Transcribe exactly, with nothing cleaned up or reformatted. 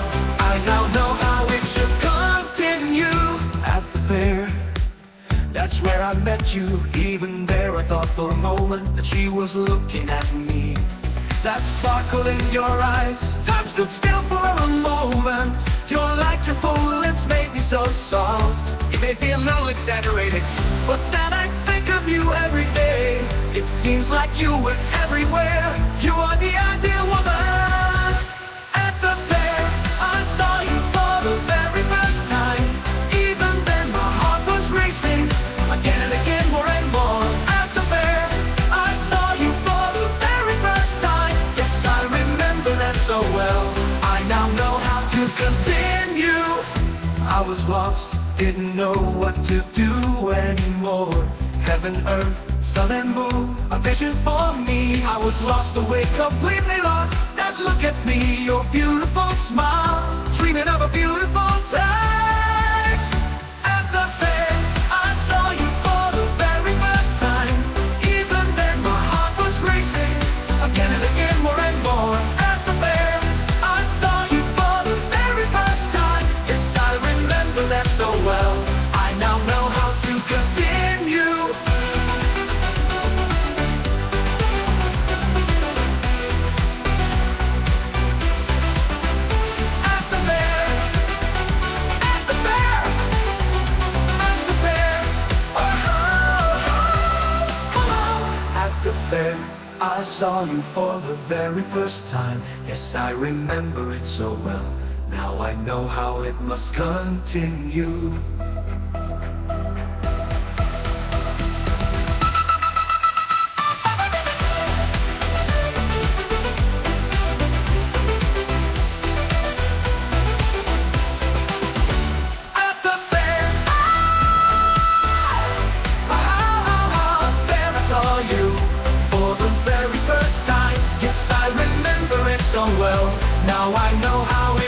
well, I now know how it should continue. At the fair, that's where I met you. Even there I thought for a moment that she was looking at me. That sparkle in your eyes, time stood still for a moment. Your light, your full lips made me so soft. It may be a little exaggerated, but then I think of you every day. It seems like you were everywhere. You are the ideal woman. I was lost, didn't know what to do anymore. Heaven, earth, sun and moon, a vision for me. I was lost away, completely lost. That look at me, your beautiful smile, dreaming of a beautiful time. At the fair, I saw you for the very first time. Even then my heart was racing, again and again, more and more. At the fair, I saw you for the very first time. Yes, I remember that so well. I now know how to continue. At the fair, at the fair, at the fair, oh, oh, oh. At the fair, I saw you for the very first time. Yes, I remember it so well. Now I know how it must continue. So well, now I know how